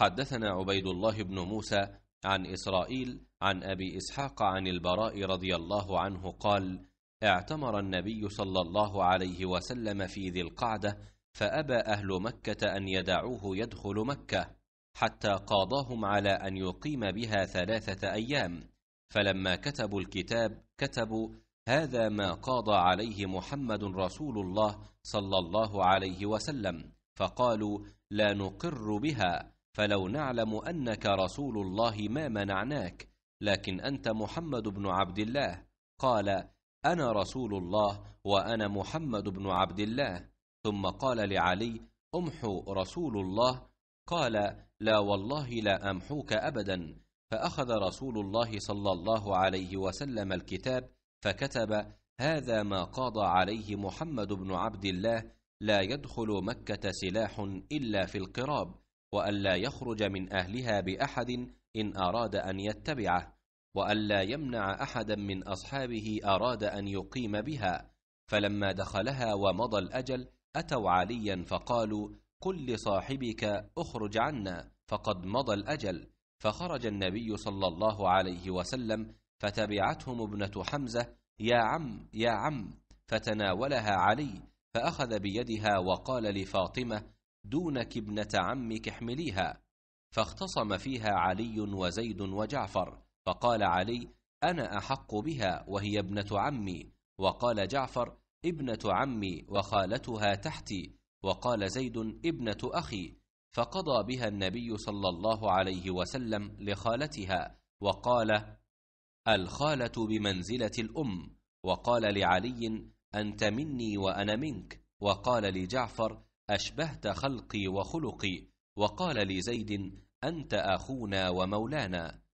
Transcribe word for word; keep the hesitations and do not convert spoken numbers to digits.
حدثنا عبيد الله بن موسى عن إسرائيل عن أبي إسحاق عن البراء رضي الله عنه قال: اعتمر النبي صلى الله عليه وسلم في ذي القعدة، فأبى أهل مكة أن يدعوه يدخل مكة حتى قاضاهم على أن يقيم بها ثلاثة أيام، فلما كتبوا الكتاب كتبوا: هذا ما قاضى عليه محمد رسول الله صلى الله عليه وسلم، فقالوا: لا نقر بها، فلو نعلم أنك رسول الله ما منعناك، لكن أنت محمد بن عبد الله. قال: أنا رسول الله وأنا محمد بن عبد الله. ثم قال لعلي: أمحو رسول الله. قال: لا والله لا أمحوك أبدا. فأخذ رسول الله صلى الله عليه وسلم الكتاب فكتب: هذا ما قضى عليه محمد بن عبد الله، لا يدخل مكة سلاح إلا في القراب، وألا يخرج من أهلها بأحد إن أراد أن يتبعه، وألا يمنع أحدا من أصحابه أراد أن يقيم بها. فلما دخلها ومضى الأجل أتوا عليا فقالوا: قل لصاحبك أخرج عنا، فقد مضى الأجل. فخرج النبي صلى الله عليه وسلم، فتبعتهم ابنة حمزة: يا عم يا عم. فتناولها علي فأخذ بيدها وقال لفاطمة: دونك ابنة عمك احمليها. فاختصم فيها علي وزيد وجعفر، فقال علي: أنا أحق بها وهي ابنة عمي. وقال جعفر: ابنة عمي وخالتها تحتي. وقال زيد: ابنة أخي. فقضى بها النبي صلى الله عليه وسلم لخالتها، وقال: الخالة بمنزلة الأم. وقال لعلي: أنت مني وأنا منك. وقال لجعفر: أشبهت خلقي وخلقي. وقال لزيد: أنت أخونا ومولانا.